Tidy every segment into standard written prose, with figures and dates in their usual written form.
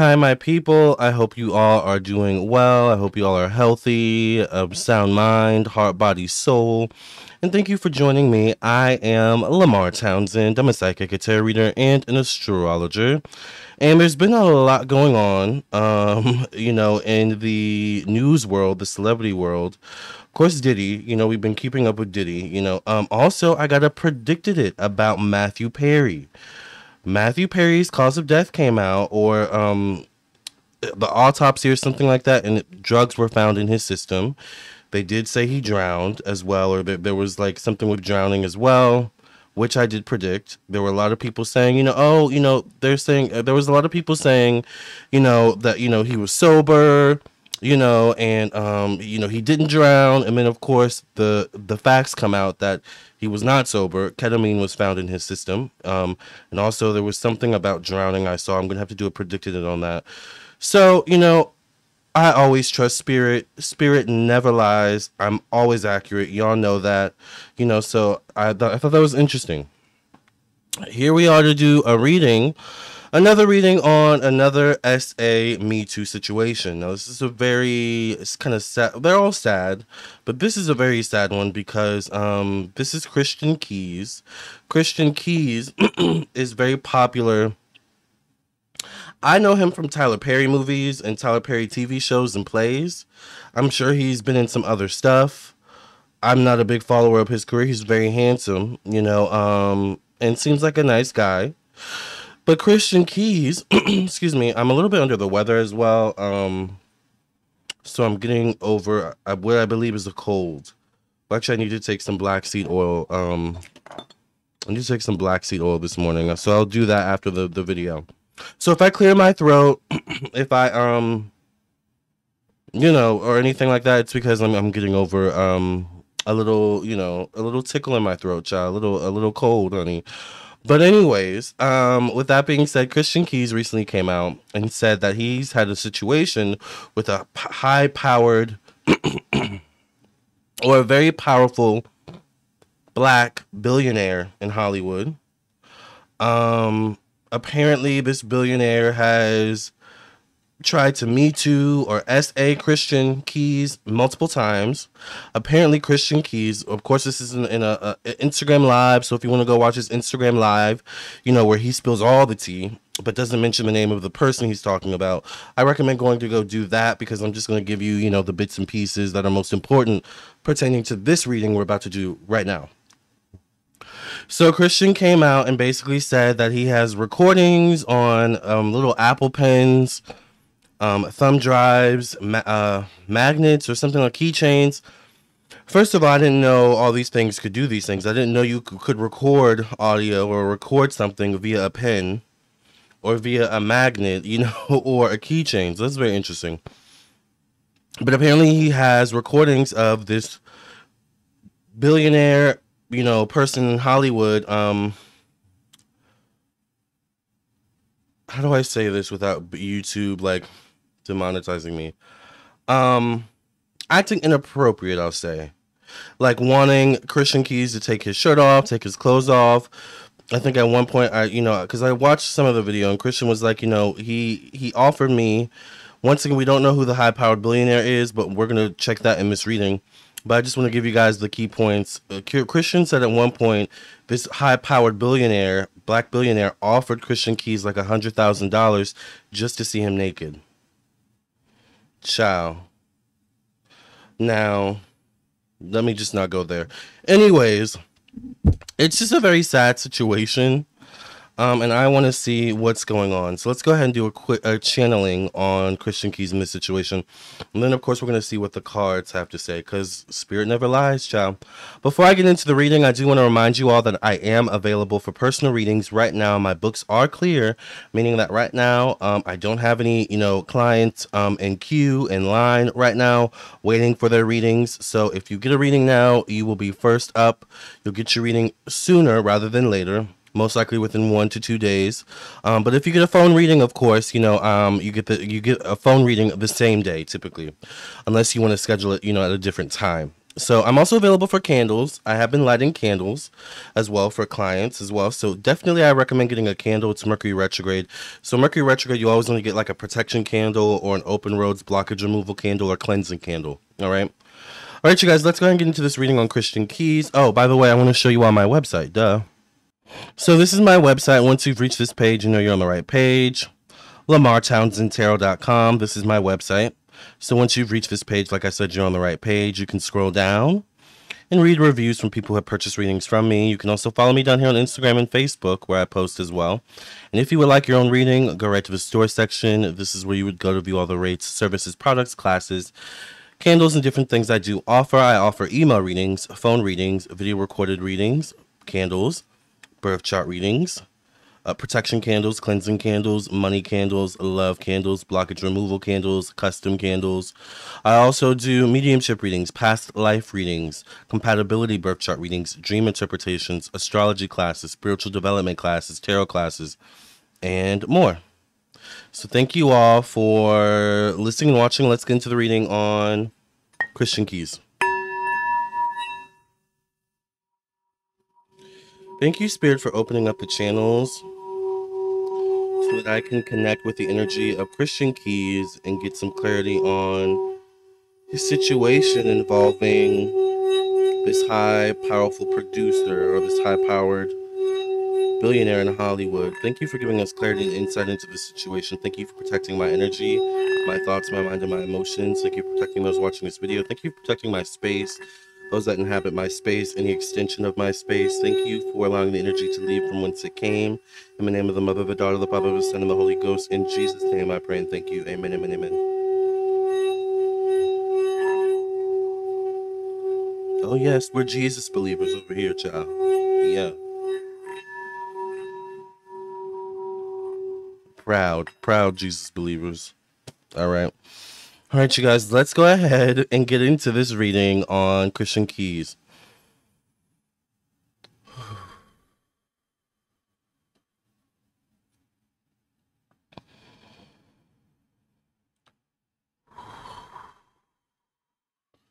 Hi, my people. I hope you all are doing well. I hope you all are healthy, of sound mind, heart, body, soul. And thank you for joining me. I am Lamarr Townsend. I'm a psychic, a tarot reader, and an astrologer. And there's been a lot going on, you know, in the news world, the celebrity world. Of course, Diddy, you know, we've been keeping up with Diddy, you know. Also, I got a predicted it about Matthew Perry. Matthew Perry's cause of death came out, or the autopsy or something like that, and drugs were found in his system. They did say he drowned as well, or there was like something with drowning as well, which I did predict. There were a lot of people saying, you know, oh, you know, they're saying there was a lot of people saying, you know, that, you know, he was sober, you know, and, you know, he didn't drown. And then, of course, the facts come out that he was not sober. Ketamine was found in his system. And also there was something about drowning I saw. I'm going to have to do a predicted it on that. So, you know, I always trust spirit. Spirit never lies. I'm always accurate. Y'all know that, you know, so I thought that was interesting. Here we are to do a reading. Another reading on another SA Me Too situation. Now, this is a very, it's kind of sad. They're all sad, but this is a very sad one because this is Christian Keyes. Christian Keyes is very popular. I know him from Tyler Perry movies and Tyler Perry TV shows and plays. I'm sure he's been in some other stuff. I'm not a big follower of his career. He's very handsome, you know, and seems like a nice guy. But Christian Keyes, excuse me, I'm a little bit under the weather as well. So I'm getting over what I believe is a cold. Well, actually, I need to take some black seed oil. I need to take some black seed oil this morning. So I'll do that after the video. So if I clear my throat, if I, you know, or anything like that, it's because I'm getting over a little, you know, a little tickle in my throat, child. A little cold, honey. But anyways, with that being said, Christian Keyes recently came out and said that he's had a situation with a high-powered or a very powerful black billionaire in Hollywood. Apparently, this billionaire has tried to Me Too or S.A. Christian Keyes multiple times. Apparently, Christian Keyes, of course, this is in an Instagram live, so if you want to go watch his Instagram live, you know, where he spills all the tea, but doesn't mention the name of the person he's talking about, I recommend going to go do that because I'm just going to give you, you know, the bits and pieces that are most important pertaining to this reading we're about to do right now. So Christian came out and basically said that he has recordings on little Apple pens, thumb drives, magnets, or something like keychains. First of all, I didn't know all these things could do these things. I didn't know you could record audio or record something via a pen or via a magnet, you know, or a keychain. So that's very interesting. But apparently he has recordings of this billionaire, you know, person in Hollywood. How do I say this without YouTube, like, demonetizing me? Acting inappropriate, I'll say. Like, wanting Christian Keyes to take his shirt off, take his clothes off. I think at one point, you know, because I watched some of the video, and Christian was like, you know, he offered me, once again, we don't know who the high-powered billionaire is, but we're going to check that in this reading. But I just want to give you guys the key points. Christian said at one point, this high-powered billionaire, black billionaire, offered Christian Keyes like $100,000 just to see him naked. Ciao. Now, let me just not go there. Anyways, it's just a very sad situation. And I want to see what's going on. So let's go ahead and do a quick channeling on Christian Keyes in this situation. And then, of course, we're going to see what the cards have to say because spirit never lies, child. Before I get into the reading, I do want to remind you all that I am available for personal readings right now. My books are clear, meaning that right now I don't have any, you know, clients in queue, in line right now waiting for their readings. So if you get a reading now, you will be first up. You'll get your reading sooner rather than later. Most likely within 1 to 2 days. But if you get a phone reading, of course, you know, you get a phone reading the same day typically, unless you want to schedule it, you know, at a different time. So I'm also available for candles. I have been lighting candles as well for clients as well. So definitely I recommend getting a candle. It's Mercury retrograde. So Mercury retrograde, you always want to get like a protection candle or an open roads blockage removal candle or cleansing candle. All right. All right, you guys, let's go ahead and get into this reading on Christian Keyes. Oh, by the way, I want to show you on my website. Duh. So this is my website. Once you've reached this page, you know you're on the right page. LamarrTownsendTarot.com. This is my website. So once you've reached this page, like I said, you're on the right page. You can scroll down and read reviews from people who have purchased readings from me. You can also follow me down here on Instagram and Facebook, where I post as well. And if you would like your own reading, go right to the store section. This is where you would go to view all the rates, services, products, classes, candles, and different things I do offer. I offer email readings, phone readings, video recorded readings, candles, birth chart readings, protection candles, cleansing candles, money candles, love candles, blockage removal candles, custom candles. I also do mediumship readings, past life readings, compatibility birth chart readings, dream interpretations, astrology classes, spiritual development classes, tarot classes, and more. So thank you all for listening and watching. Let's get into the reading on Christian Keyes. Thank you, Spirit, for opening up the channels so that I can connect with the energy of Christian Keyes and get some clarity on his situation involving this high, powerful producer or this high-powered billionaire in Hollywood. Thank you for giving us clarity and insight into this situation. Thank you for protecting my energy, my thoughts, my mind, and my emotions. Thank you for protecting those watching this video. Thank you for protecting my space, those that inhabit my space, any extension of my space. Thank you for allowing the energy to leave from whence it came. In the name of the Mother, the Daughter, the Father, the Son, and the Holy Ghost. In Jesus' name I pray and thank you. Amen, amen, amen. Oh yes, we're Jesus believers over here, child. Yeah. Proud, proud Jesus believers. All right. All right, you guys, let's go ahead and get into this reading on Christian Keyes.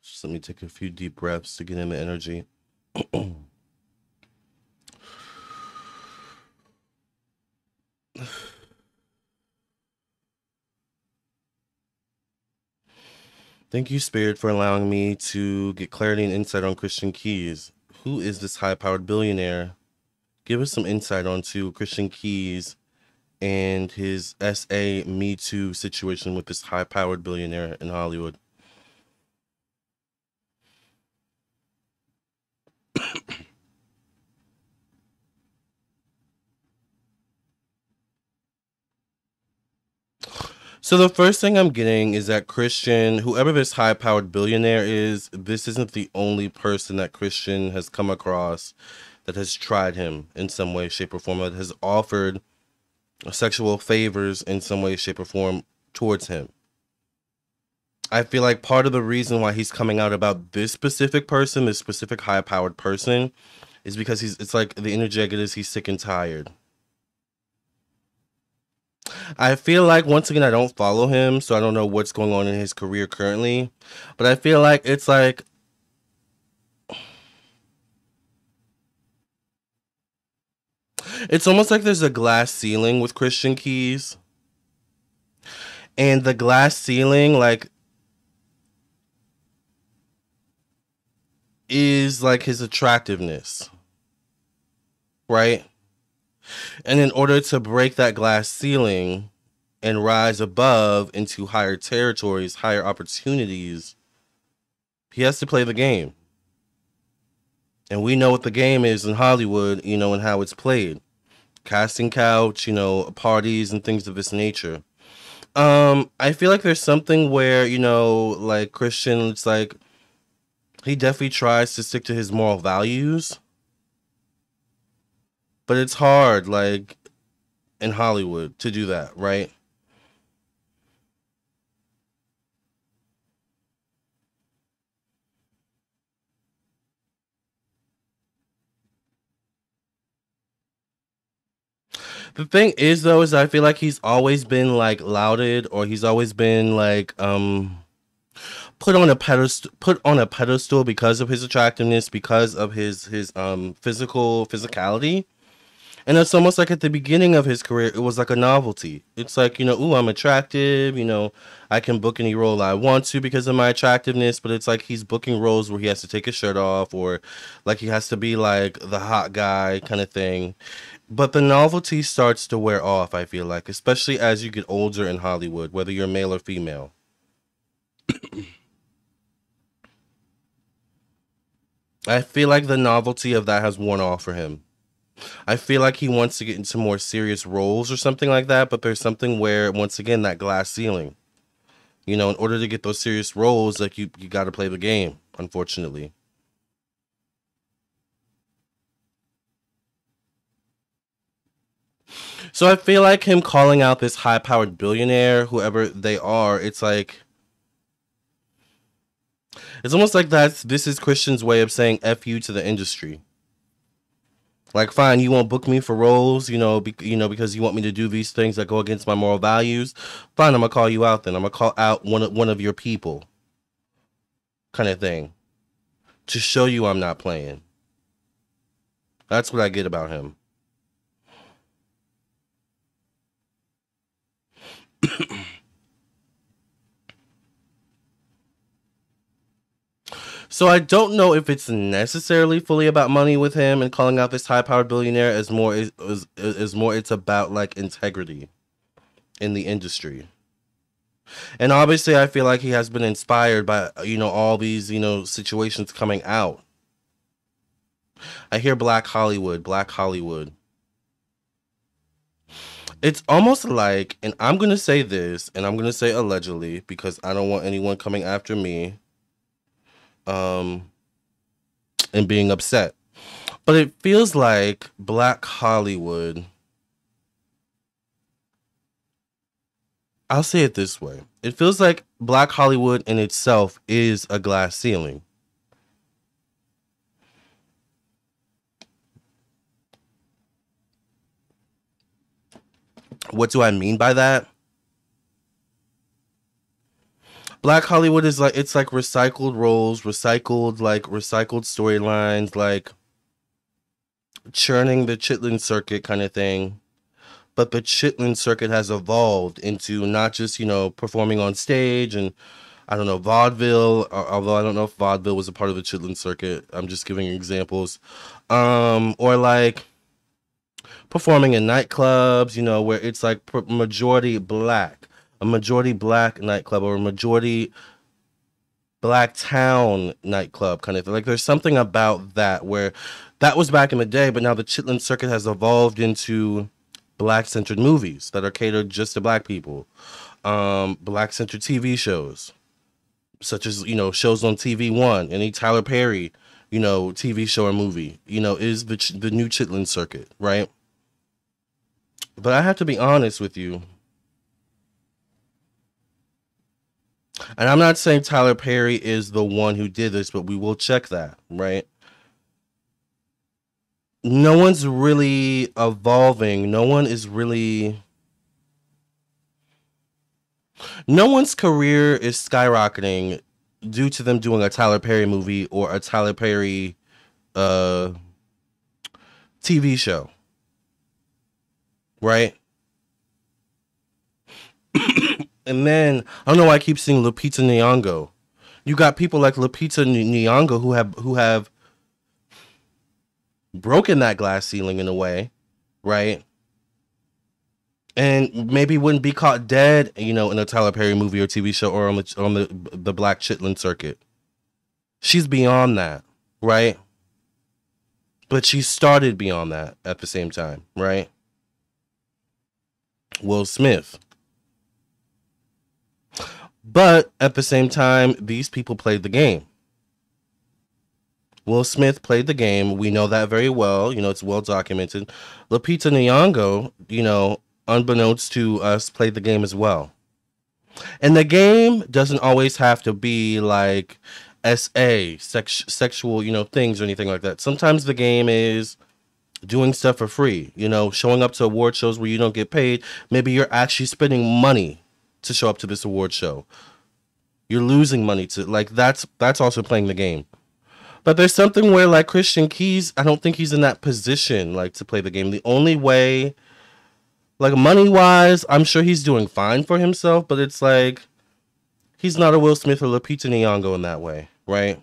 Just let me take a few deep breaths to get in the energy. Thank you, Spirit, for allowing me to get clarity and insight on Christian Keyes. Who is this high-powered billionaire? Give us some insight onto Christian Keyes and his SA Me Too situation with this high-powered billionaire in Hollywood. So the first thing I'm getting is that Christian, whoever this high-powered billionaire is, this isn't the only person that Christian has come across that has tried him in some way, shape, or form, that has offered sexual favors in some way, shape, or form towards him. I feel like part of the reason why he's coming out about this specific person, this specific high-powered person, is because it's like the energy I get is he's sick and tired. I feel like, once again, I don't follow him, so I don't know what's going on in his career currently, but I feel like it's like it's almost like there's a glass ceiling with Christian Keyes, and the glass ceiling is his attractiveness, right? And in order to break that glass ceiling and rise above into higher territories, higher opportunities, he has to play the game. And we know what the game is in Hollywood, you know, and how it's played. Casting couch, you know, parties and things of this nature. I feel like there's something where, you know, like Christian, it's like he definitely tries to stick to his moral values. But it's hard, like, in Hollywood to do that, right? The thing is, though, is I feel like he's always been, like, lauded, or he's always been, like, put on a pedestal because of his attractiveness, because of his physicality. And it's almost like at the beginning of his career, it was like a novelty. It's like, you know, ooh, I'm attractive. You know, I can book any role I want to because of my attractiveness. But it's like he's booking roles where he has to take his shirt off, or like he has to be like the hot guy kind of thing. But the novelty starts to wear off, I feel like, especially as you get older in Hollywood, whether you're male or female. I feel like the novelty of that has worn off for him. I feel like he wants to get into more serious roles or something like that, but there's something where, once again, that glass ceiling. You know, in order to get those serious roles, like you got to play the game, unfortunately. So I feel like him calling out this high-powered billionaire, whoever they are, it's like... It's almost like this is Christian's way of saying F you to the industry. Like, fine, you won't book me for roles, because you want me to do these things that go against my moral values. Fine, I'm going to call you out then. I'm going to call out one of your people kind of thing to show you I'm not playing. That's what I get about him. So I don't know if it's necessarily fully about money with him, and calling out this high-powered billionaire is more it's about like integrity in the industry. And obviously I feel like he has been inspired by, you know, all these, you know, situations coming out. I hear Black Hollywood, Black Hollywood. It's almost like, and I'm going to say this, and I'm going to say allegedly because I don't want anyone coming after me and being upset, but it feels like Black Hollywood, I'll say it this way, it feels like Black Hollywood in itself is a glass ceiling. What do I mean by that? Black Hollywood is like, it's like recycled roles, recycled storylines, like churning the Chitlin circuit kind of thing. But the Chitlin circuit has evolved into not just, you know, performing on stage and, I don't know, vaudeville, although I don't know if vaudeville was a part of the Chitlin circuit. I'm just giving examples. Or like performing in nightclubs, you know, where it's like majority Black. A majority Black nightclub, or a majority Black town nightclub kind of thing. Like, there's something about that where that was back in the day, but now the Chitlin circuit has evolved into Black-centered movies that are catered just to Black people. Black-centered TV shows, such as, you know, shows on TV One, any Tyler Perry, you know, TV show or movie, you know, is the new Chitlin circuit, right? But I have to be honest with you. And I'm not saying Tyler Perry is the one who did this, but we will check that, right? No one's really evolving. No one is really... No one's career is skyrocketing due to them doing a Tyler Perry movie or a Tyler Perry TV show, right? And then, I don't know why I keep seeing Lupita Nyong'o. You got people like Lupita Nyong'o who have broken that glass ceiling in a way, right? And maybe wouldn't be caught dead, you know, in a Tyler Perry movie or TV show or on the Black Chitlin circuit. She's beyond that, right? But she started beyond that at the same time, right? Will Smith. But at the same time, these people played the game. Will Smith played the game. We know that very well. You know, it's well documented. Lupita Nyong'o, you know, unbeknownst to us, played the game as well. And the game doesn't always have to be like SA, sexual, you know, things or anything like that. Sometimes the game is doing stuff for free, you know, showing up to award shows where you don't get paid. Maybe you're actually spending money to show up to this award show. You're losing money to, like, that's also playing the game. But there's something where, like, Christian Keyes, I don't think he's in that position, like, to play the game. The only way, like, money-wise, I'm sure he's doing fine for himself, but it's like, he's not a Will Smith or Lupita Nyong'o in that way, right?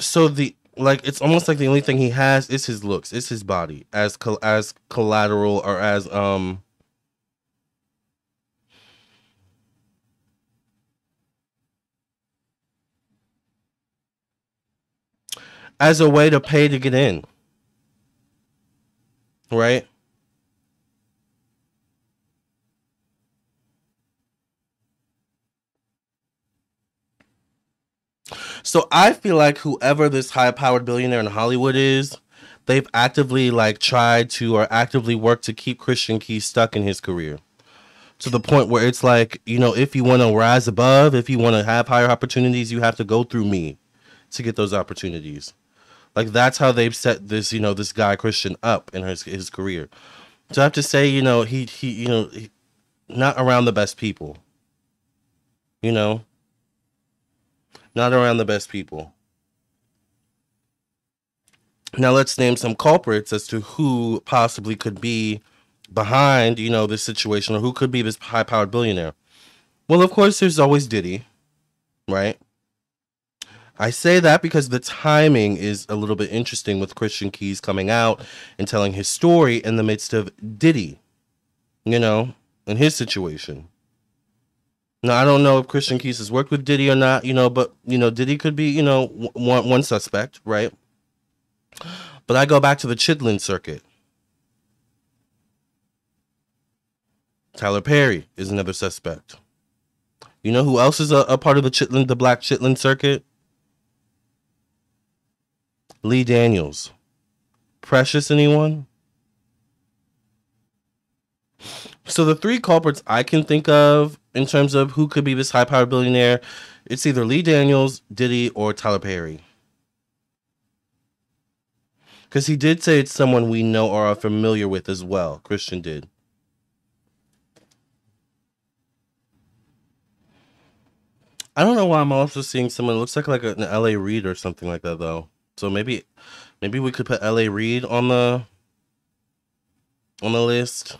So the, like, it's almost like the only thing he has is his looks, is his body as collateral or as a way to pay to get in, right? So I feel like whoever this high-powered billionaire in Hollywood is, they've actively, like, tried to or actively worked to keep Christian Keyes stuck in his career to the point where it's like, you know, if you want to rise above, if you want to have higher opportunities, you have to go through me to get those opportunities. Like, that's how they've set this, you know, this guy Christian up in his career. So I have to say, you know, he's not around the best people, you know. Not around the best people. Now let's name some culprits as to who possibly could be behind, you know, this situation, or who could be this high-powered billionaire. Well, of course, there's always Diddy, right? I say that because the timing is a little bit interesting with Christian Keyes coming out and telling his story in the midst of Diddy, you know, in his situation. Now, I don't know if Christian Keyes has worked with Diddy or not, you know, but, you know, Diddy could be, you know, one suspect, right? But I go back to the Chitlin circuit. Tyler Perry is another suspect. You know who else is a part of the Chitlin, the Black Chitlin circuit? Lee Daniels. Precious, anyone? So the three culprits I can think of in terms of who could be this high-powered billionaire, it's either Lee Daniels, Diddy, or Tyler Perry. Because he did say it's someone we know or are familiar with as well. Christian did. I don't know why I'm also seeing someone. It looks like an L.A. Reid or something like that, though. So maybe we could put L.A. Reid on the list.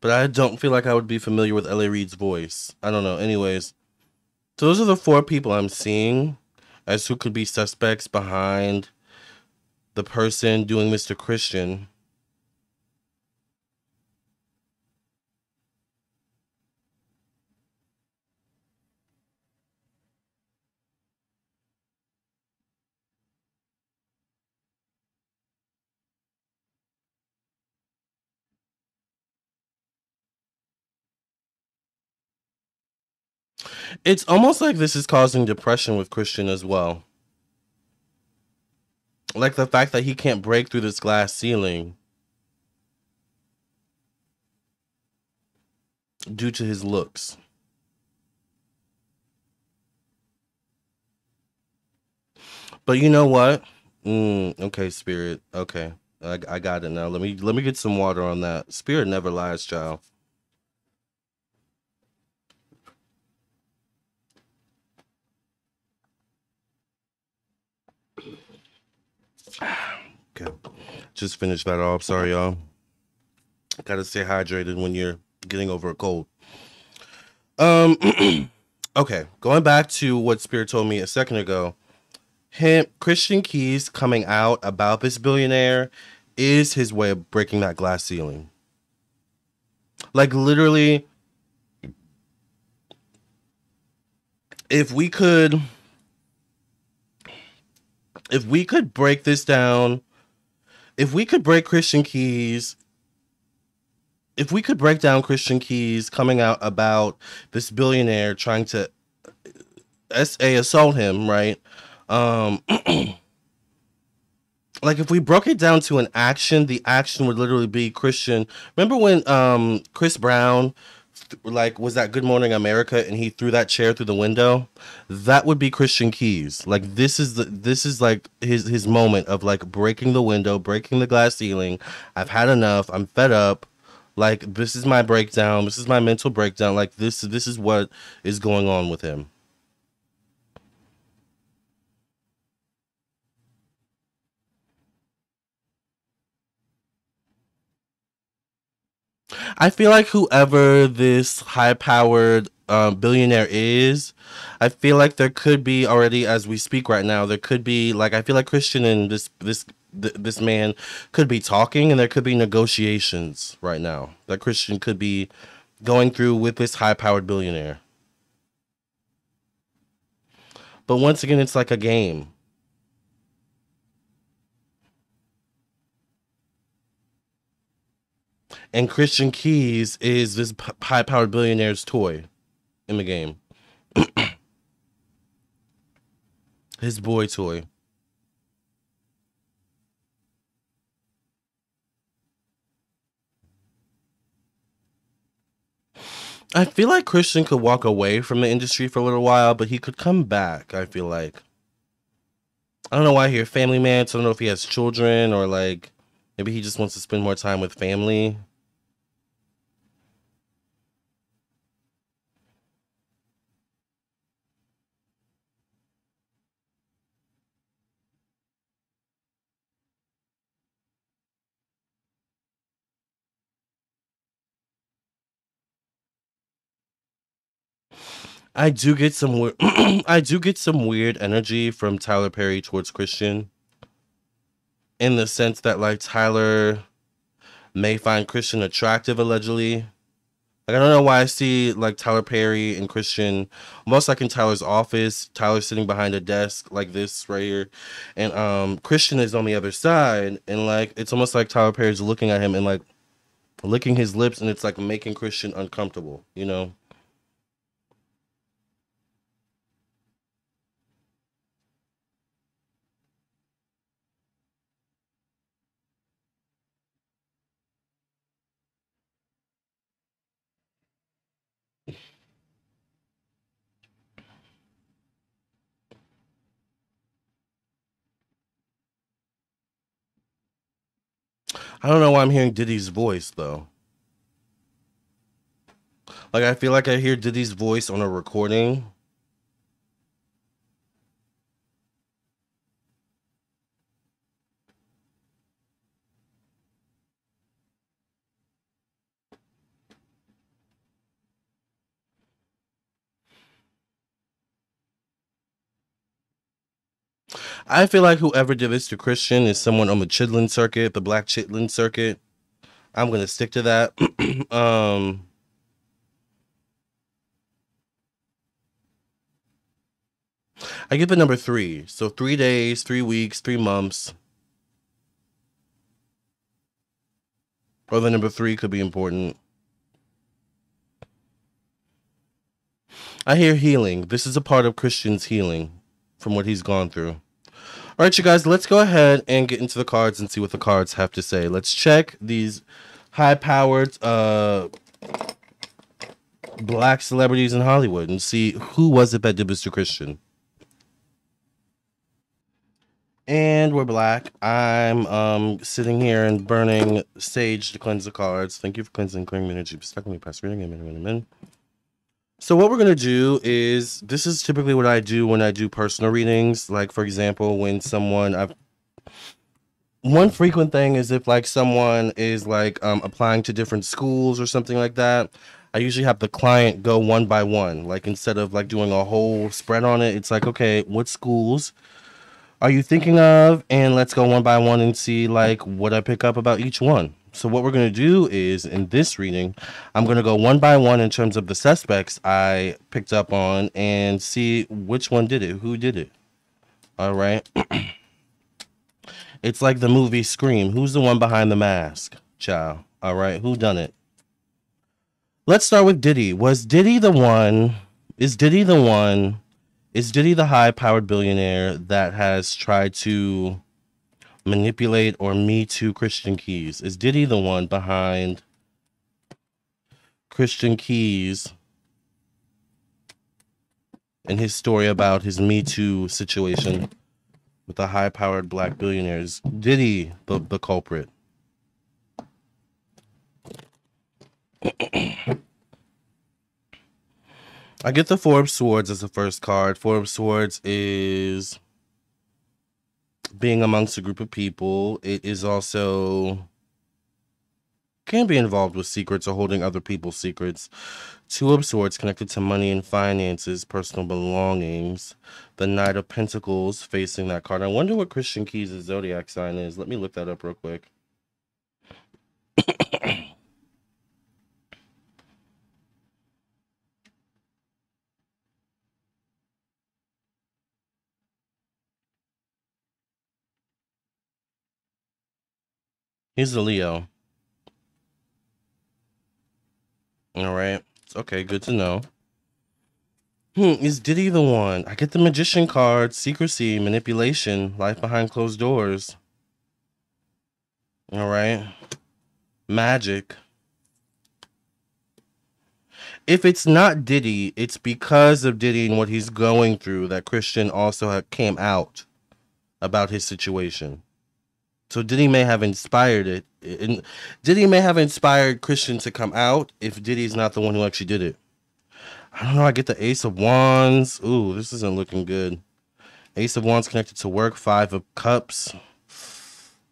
But I don't feel like I would be familiar with L.A. Reid's voice. I don't know. Anyways, so those are the four people I'm seeing as who could be suspects behind the person doing this to Christian. It's almost like this is causing depression with Christian as well. Like the fact that he can't break through this glass ceiling due to his looks. But you know what? Okay, Spirit. Okay, I got it now. Let me get some water on that. Spirit never lies, child. Okay, just finished that off. Sorry, y'all. Gotta stay hydrated when you're getting over a cold. Okay, going back to what Spirit told me a second ago. Christian Keyes coming out about this billionaire is his way of breaking that glass ceiling. Like, literally, if we could... If we could break this down, if we could break Christian Keyes, if we could break down Christian Keyes coming out about this billionaire trying to assault him, right? Like, if we broke it down to an action, the action would literally be Christian. Remember when Chris Brown like, was that Good Morning America, and he threw that chair through the window, that would be Christian Keyes. Like, this is like his moment of like breaking the window, breaking the glass ceiling. I've had enough. I'm fed up. Like, this is my breakdown. This is my mental breakdown. Like, this is what is going on with him. I feel like whoever this high-powered billionaire is, I feel like there could be already, as we speak right now, there could be, like, I feel like Christian and this man could be talking, and there could be negotiations right now that Christian could be going through with this high-powered billionaire. But once again, it's like a game. And Christian Keyes is this high-powered billionaire's toy in the game. His boy toy. I feel like Christian could walk away from the industry for a little while, but he could come back, I feel like. I don't know why I hear family man, so I don't know if he has children or, like, maybe he just wants to spend more time with family. I do get some weird I do get some weird energy from Tyler Perry towards Christian, in the sense that, like, Tyler may find Christian attractive, allegedly. Like, I don't know why I see, like, Tyler Perry and Christian most like in Tyler's office. Tyler's sitting behind a desk like this right here, and Christian is on the other side, and, like, it's almost like Tyler Perry's looking at him and, like, licking his lips, and it's, like, making Christian uncomfortable, you know? I don't know why I'm hearing Diddy's voice, though. Like, I feel like I hear Diddy's voice on a recording. I feel like whoever did this to Christian is someone on the Chitlin circuit, the Black Chitlin circuit. I'm going to stick to that. I give it number 3. So 3 days, 3 weeks, 3 months. Or the number 3 could be important. I hear healing. This is a part of Christian's healing from what he's gone through. All right, you guys, let's go ahead and get into the cards and see what the cards have to say. Let's check these high-powered Black celebrities in Hollywood and see who was it that did this to Christian. And we're Black. I'm sitting here and burning sage to cleanse the cards. Thank you for cleansing, clearing energy. Stuck with me past reading. Amen. So what we're going to do is, this is typically what I do when I do personal readings. Like, for example, when someone, one frequent thing is if, like, someone is, like, applying to different schools or something like that, I usually have the client go one by one. Like, instead of, like, doing a whole spread on it, it's like, okay, what schools are you thinking of? And let's go one by one and see, like, what I pick up about each one. So what we're going to do is, in this reading, I'm going to go one by one in terms of the suspects I picked up on and see which one did it, who did it. All right. It's like the movie Scream. Who's the one behind the mask, child? All right. Who done it? Let's start with Diddy. Was Diddy the one? Is Diddy the one? Is Diddy the high-powered billionaire that has tried to manipulate or Me Too Christian Keyes? Is Diddy the one behind Christian Keyes and his story about his Me Too situation with the high-powered black billionaires. Diddy, the culprit. I get the Four of Swords as the first card. Four of Swords is being amongst a group of people. It is also... can be involved with secrets or holding other people's secrets. Two of Swords connected to money and finances, personal belongings. The Knight of Pentacles facing that card. I wonder what Christian Keyes' zodiac sign is. Let me look that up real quick. He's a Leo. All right. Okay, good to know. Is Diddy the one? I get the Magician card, secrecy, manipulation, life behind closed doors. All right. Magic. If it's not Diddy, it's because of Diddy and what he's going through that Christian also came out about his situation. So Diddy may have inspired it. And Diddy may have inspired Christian to come out if Diddy's not the one who actually did it. I don't know. I get the Ace of Wands. Ooh, this isn't looking good. Ace of Wands connected to work. Five of Cups.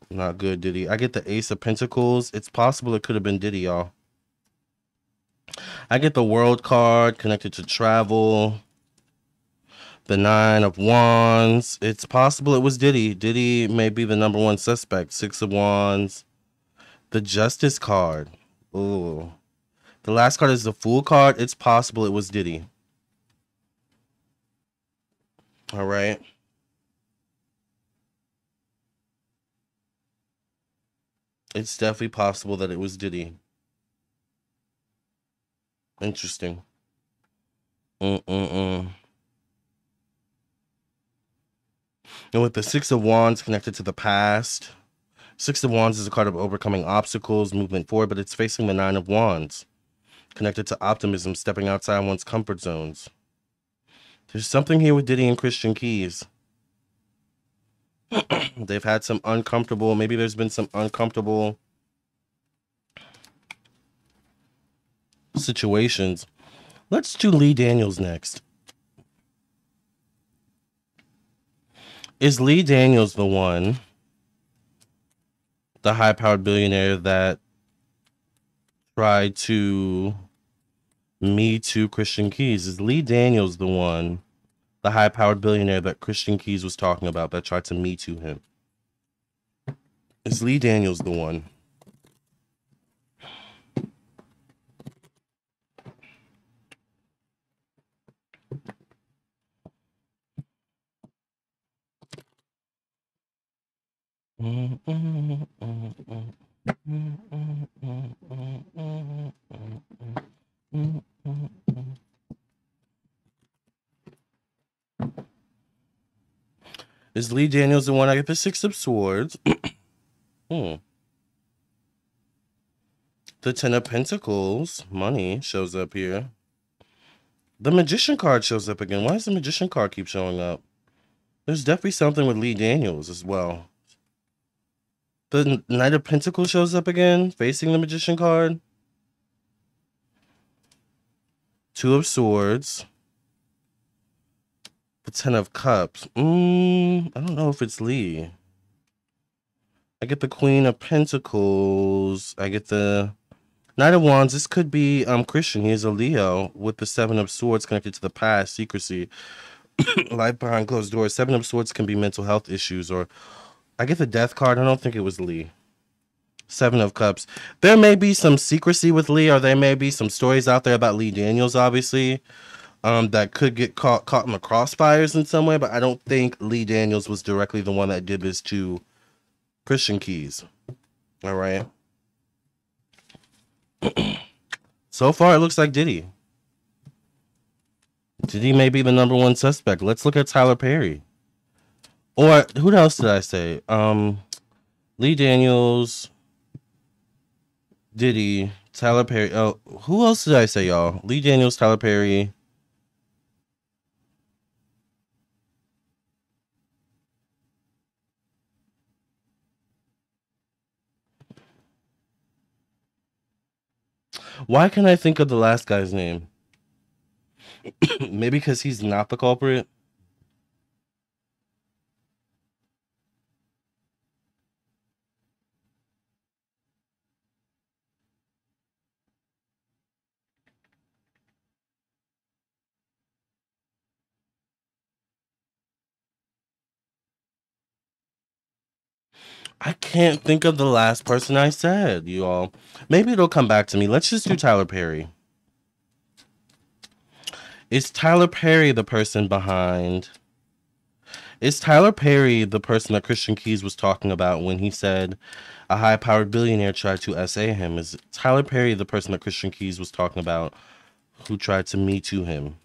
Not good, Diddy. I get the Ace of Pentacles. It's possible it could have been Diddy, y'all. I get the World card connected to travel. The Nine of Wands. It's possible it was Diddy. Diddy may be the number one suspect. Six of Wands. The Justice card. Ooh. The last card is the Fool card. It's possible it was Diddy. All right. It's definitely possible that it was Diddy. Interesting. And with the Six of Wands connected to the past... Six of Wands is a card of overcoming obstacles, movement forward, but it's facing the Nine of Wands. Connected to optimism, stepping outside one's comfort zones. There's something here with Diddy and Christian Keyes. They've had some uncomfortable, maybe there's been some uncomfortable situations. Let's do Lee Daniels next. Is Lee Daniels the one... the high-powered billionaire that tried to Me Too Christian Keyes? Is Lee Daniels the one, the high-powered billionaire that Christian Keyes was talking about that tried to Me Too him? Is Lee Daniels the one? Is Lee Daniels the one? I get the Six of Swords. The Ten of Pentacles. Money shows up here. The Magician card shows up again. Why does the Magician card keep showing up? There's definitely something with Lee Daniels as well. The Knight of Pentacles shows up again, facing the Magician card. Two of Swords. The Ten of Cups. I don't know if it's Lee. I get the Queen of Pentacles. I get the Knight of Wands. This could be Christian. He is a Leo with the Seven of Swords connected to the past, secrecy, life behind closed doors. Seven of Swords can be mental health issues or... I get the Death card. I don't think it was Lee. Seven of Cups. There may be some secrecy with Lee, or there may be some stories out there about Lee Daniels, obviously, that could get caught in the crossfires in some way, but I don't think Lee Daniels was directly the one that did this to Christian Keyes. All right. So far, it looks like Diddy. Diddy may be the number one suspect. Let's look at Tyler Perry. Or, who else did I say? Lee Daniels, Diddy, Tyler Perry. Oh, who else did I say, y'all? Lee Daniels, Tyler Perry. Why can't I think of the last guy's name? Maybe because he's not the culprit. I can't think of the last person I said, you all. Maybe it'll come back to me. Let's just do Tyler Perry. Is Tyler Perry the person behind? Is Tyler Perry the person that Christian Keyes was talking about when he said a high-powered billionaire tried to essay him? Is Tyler Perry the person that Christian Keyes was talking about who tried to Me Too him?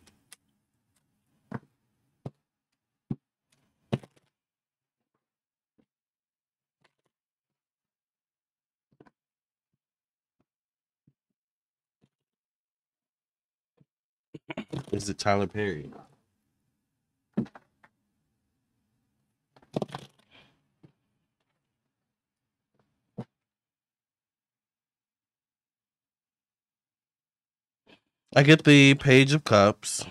Is it Tyler Perry? I get the Page of Cups.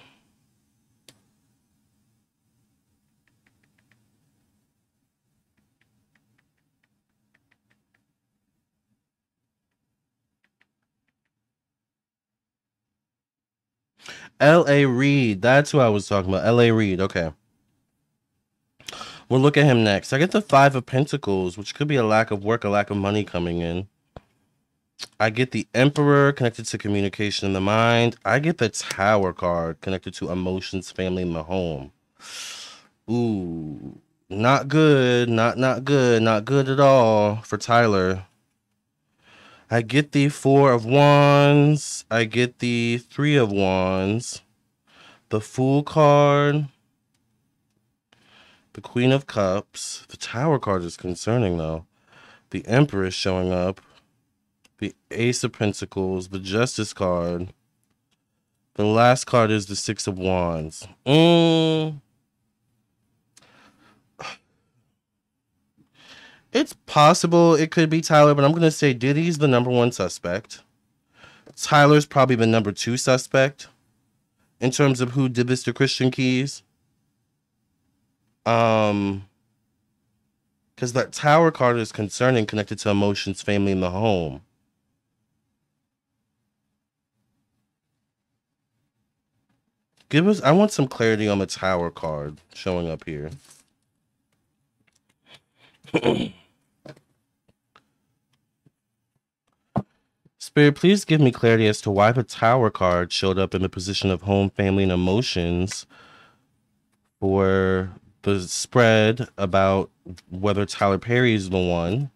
L.A. Reid. That's who I was talking about. L.A. Reid. Okay. We'll look at him next. I get the Five of Pentacles, which could be a lack of work, a lack of money coming in. I get the Emperor, connected to communication in the mind. I get the Tower card, connected to emotions, family, and the home. Ooh. Not good. Not good. Not good at all for Tyler. I get the Four of Wands. I get the Three of Wands. The Fool card. The Queen of Cups. The Tower card is concerning, though. The Emperor is showing up. The Ace of Pentacles. The Justice card. The last card is the Six of Wands. It's possible it could be Tyler, but I'm going to say Diddy's the #1 suspect. Tyler's probably the #2 suspect in terms of who did this to Christian Keyes. Because that Tower card is concerning, connected to emotions, family, and the home. I want some clarity on the Tower card showing up here. Spirit, please give me clarity as to why the Tower card showed up in the position of home, family, and emotions for the spread about whether Tyler Perry is the one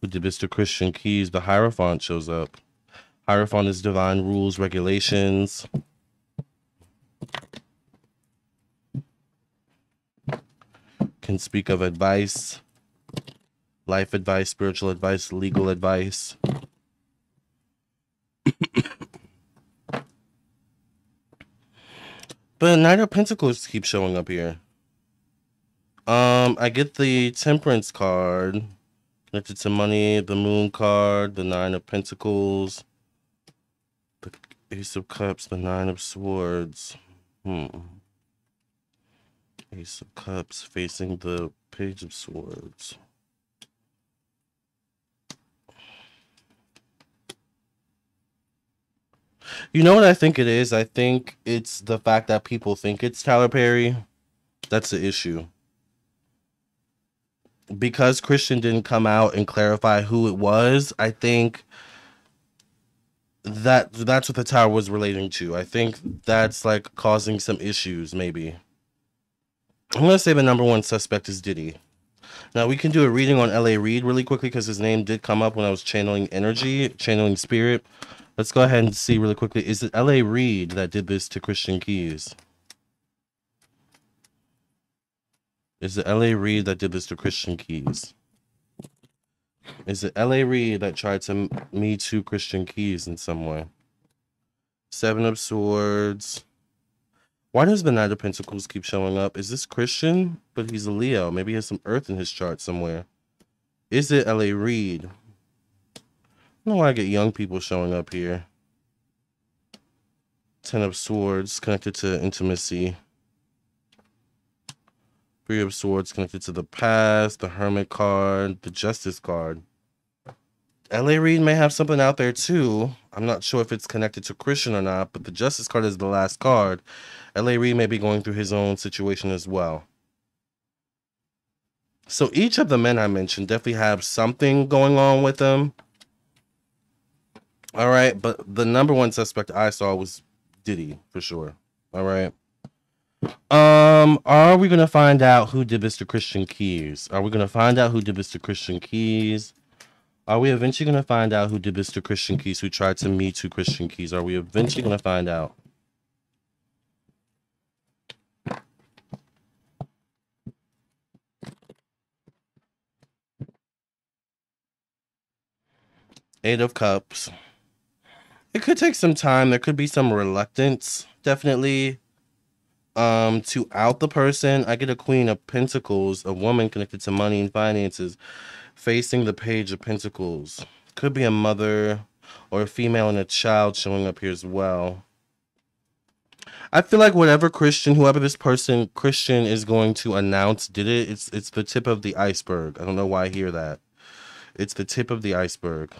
who did this to Christian Keyes. The Hierophant shows up. Hierophant is divine rules, regulations. Can speak of advice. Life advice, spiritual advice, legal advice. But Knight of Pentacles keeps showing up here. I get the Temperance card, connected to money, the Moon card, the Nine of Pentacles, the Ace of Cups, the Nine of Swords. Ace of Cups facing the Page of Swords. You know what I think it is? I think it's the fact that people think it's Tyler Perry. That's the issue. Because Christian didn't come out and clarify who it was, I think that's what the Tower was relating to. I think that's like causing some issues, maybe. I'm going to say the #1 suspect is Diddy. Now, we can do a reading on L.A. Reid really quickly because his name did come up when I was channeling energy, channeling spirit. Let's go ahead and see really quickly. Is it L.A. Reid that did this to Christian Keyes? Is it L.A. Reid that did this to Christian Keyes? Is it L.A. Reid that tried to Me Too Christian Keyes in some way? Seven of Swords. Why does the Knight of Pentacles keep showing up? Is this Christian? But he's a Leo. Maybe he has some earth in his chart somewhere. Is it L.A. Reid? I don't know why I get young people showing up here. Ten of Swords connected to intimacy. Three of Swords connected to the past, the Hermit card, the Justice card. L.A. Reid may have something out there too. I'm not sure if it's connected to Christian or not, but the Justice card is the last card. L.A. Reid may be going through his own situation as well. So each of the men I mentioned definitely have something going on with them. All right, but the number one suspect I saw was Diddy for sure. All right. Are we gonna find out who did this to Christian Keyes? Are we gonna find out who did this to Christian Keyes? Are we eventually gonna find out who did this to Christian Keyes, who tried to Me Too Christian Keyes? Are we eventually gonna find out? Eight of Cups. It could take some time. There could be some reluctance, definitely, to out the person. I get a Queen of Pentacles, a woman connected to money and finances, facing the Page of Pentacles. Could be a mother or a female and a child showing up here as well. I feel like whatever Christian, whoever this person Christian is going to announce did it, it's the tip of the iceberg. I don't know why I hear that. It's the tip of the iceberg.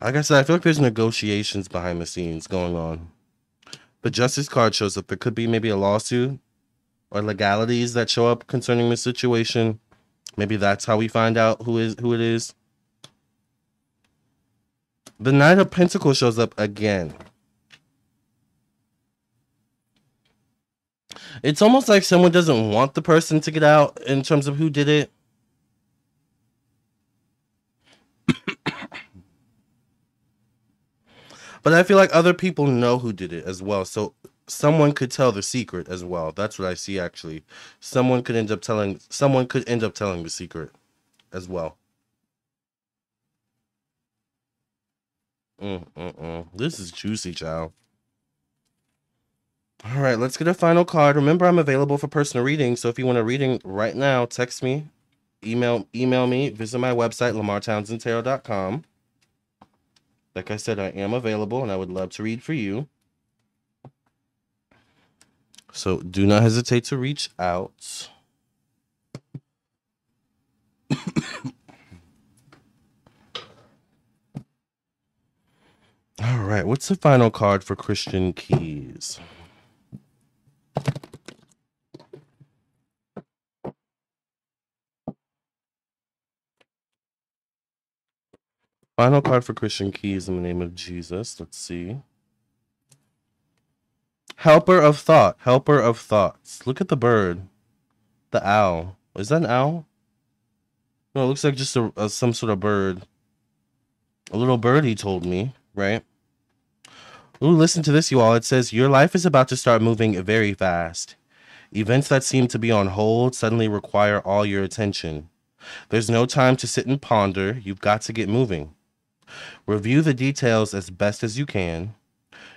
Like I said, I feel like there's negotiations behind the scenes going on. The Justice card shows up. There could be maybe a lawsuit or legalities that show up concerning this situation. Maybe that's how we find out who it is. The Knight of Pentacles shows up again. It's almost like someone doesn't want the person to get out in terms of who did it. But I feel like other people know who did it as well. So someone could tell the secret as well. That's what I see, actually. Someone could end up telling the secret as well. This is juicy, child. All right, let's get a final card. Remember, I'm available for personal reading. So if you want a reading right now, text me, email me, visit my website, LamarrTownsendTarot.com. Like I said, I am available, and I would love to read for you. So do not hesitate to reach out. All right, what's the final card for Christian Keyes? Final card for Christian Keyes in the name of Jesus. Let's see. Helper of thought. Helper of thoughts. Look at the bird. The owl. Is that an owl? No, it looks like just some sort of bird. A little birdie told me, right? Ooh, listen to this, you all. It says, your life is about to start moving very fast. Events that seem to be on hold suddenly require all your attention. There's no time to sit and ponder. You've got to get moving. Review the details as best as you can.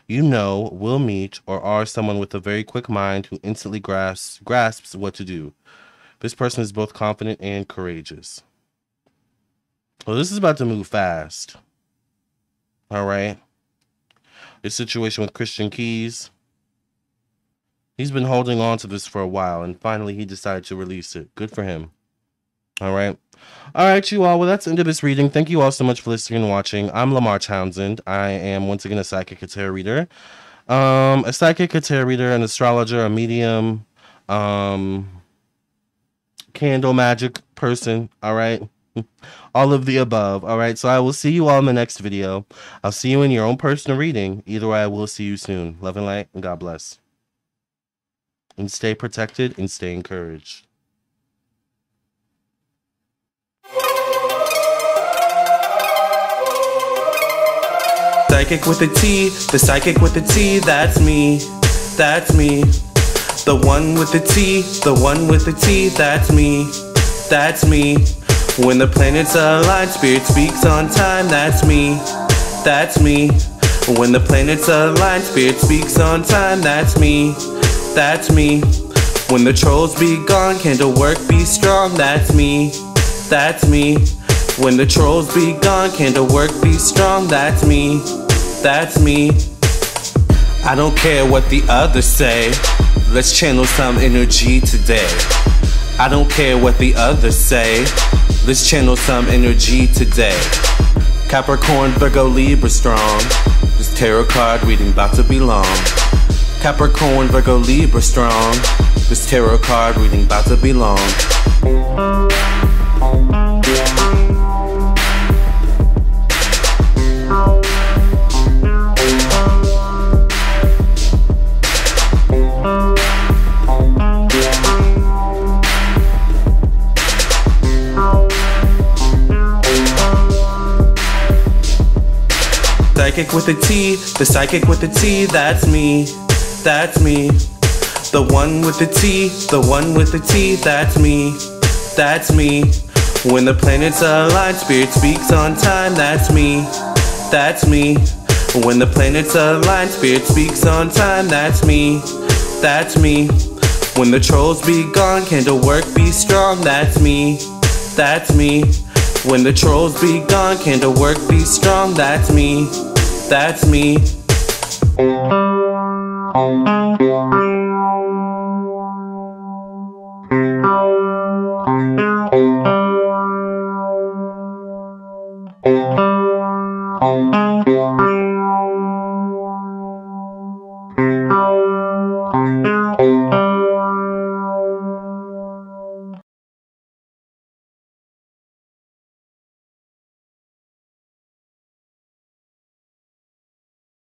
You know, will meet, or are someone with a very quick mind who instantly grasps what to do. This person is both confident and courageous. Well, this is about to move fast. All right. This situation with Christian Keyes. He's been holding on to this for a while, and finally he decided to release it. Good for him. All right. All right, you all. Well, that's the end of this reading. Thank you all so much for listening and watching. I'm Lamarr Townsend. I am, once again, a psychic, a tarot reader. An astrologer, a medium, candle magic person. All right. All of the above. All right. So I will see you all in the next video. I'll see you in your own personal reading. Either way, I will see you soon. Love and light, and God bless. And stay protected and stay encouraged. Psychic with a T, the psychic with a T, that's me, the one with the T, the one with the T, that's me, When the planets align, spirit speaks on time. That's me, that's me. When the planets align, spirit speaks on time. That's me, that's me. When the trolls be gone, candle work be strong. That's me, that's me. When the trolls be gone, candle work be strong. That's me, that's me. I don't care what the others say. Let's channel some energy today. I don't care what the others say. Let's channel some energy today. Capricorn, Virgo, Libra strong. This tarot card reading about to be long. Capricorn, Virgo, Libra strong. This tarot card reading about to be long. Psychic with a T, the psychic with a T, that's me, that's me. The one with the T, the one with the T, that's me, that's me. When the planets align, spirit speaks on time, that's me, that's me. When the planets align, spirit speaks on time, that's me, that's me. When the trolls be gone, candle work be strong, that's me, that's me. When the trolls be gone, candle work be strong, that's me, that's me.